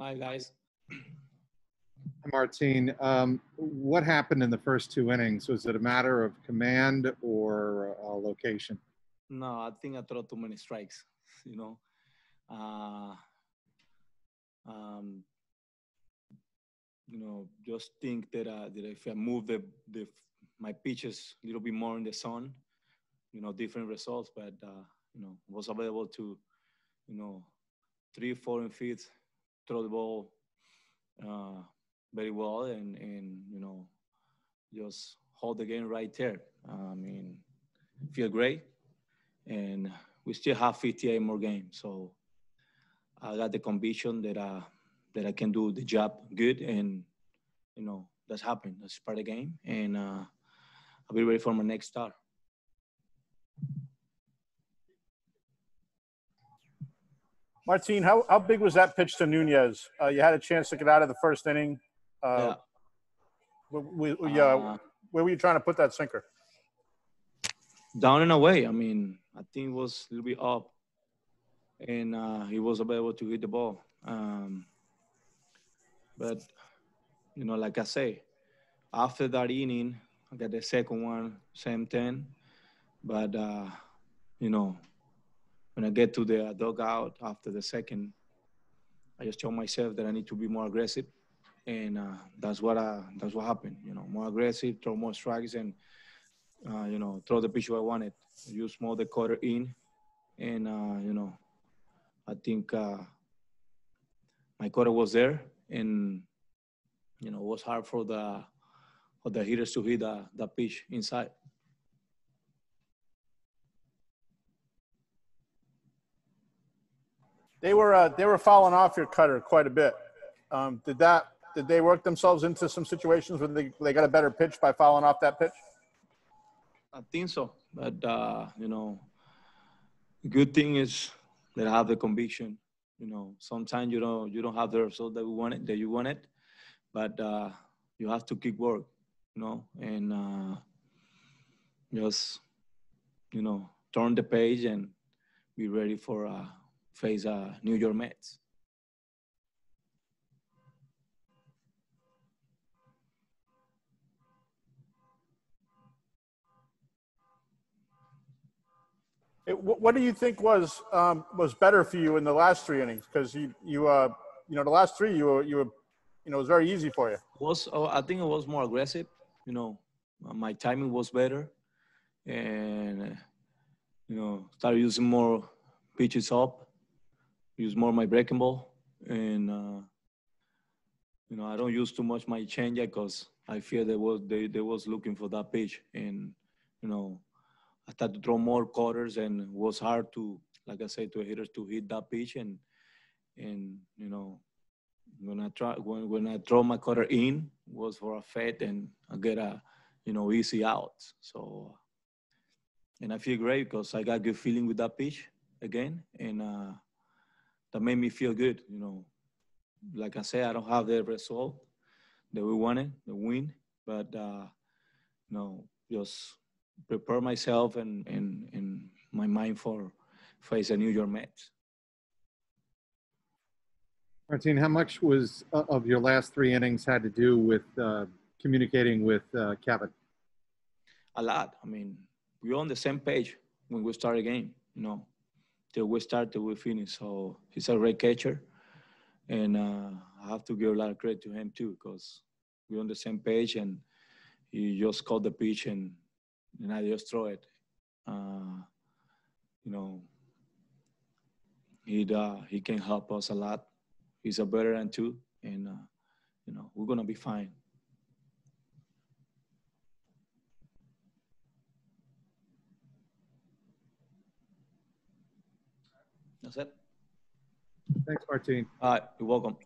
Hi, guys. Martin, what happened in the first two innings? Was it a matter of command or location? No, I think I threw too many strikes, you know. Just think that if I move my pitches a little bit more in the sun, different results, but, was available to, 3, 4 feet, throw the ball very well and, just hold the game right there. I mean, feel great. And we still have 58 more games. So I got the conviction that I can do the job good. And, that's happened. That's part of the game. And I'll be ready for my next start. Martin, how big was that pitch to Nunez? You had a chance to get out of the first inning. Where were you trying to put that sinker? Down and away. I mean, I think it was a little bit up, and he was able to hit the ball. But, like I say, after that inning, I got the second one, same thing. But, when I get to the dugout after the second, I just told myself that I need to be more aggressive, and that's what happened. More aggressive, throw more strikes, and throw the pitch where I wanted. Use more the cutter in, and I think my cutter was there, and it was hard for the hitters to hit the pitch inside. They were fouling off your cutter quite a bit. Did they work themselves into some situations where they got a better pitch by fouling off that pitch? I think so, but the good thing is that I have the conviction. Sometimes you don't have the result that you wanted, but you have to keep work. And just turn the page and be ready for. Face New York Mets. What do you think was better for you in the last three innings? Because the last three you it was very easy for you. I think it was more aggressive. My timing was better, and started using more pitches up. Use more my breaking ball, and I don't use too much my changeup because I fear they was looking for that pitch, and I started to throw more cutters, and it was hard to, like I said, to hitters to hit that pitch, and when I throw my cutter in, it was for a fade, and I get a easy out. So, and I feel great because I got a good feeling with that pitch again, and. That made me feel good, Like I said, I don't have the result that we wanted, the win, but, just prepare myself and my mind for face a New York Mets. Martin, how much of your last three innings had to do with communicating with Kevin? A lot. I mean, we were on the same page when we started a game, Till we start, till we finish. So he's a great catcher, and I have to give a lot of credit to him too, because we're on the same page, and he just caught the pitch, and I just throw it. He can help us a lot. He's a veteran too, and we're gonna be fine. That's it. Thanks, Martin. All right, you're welcome.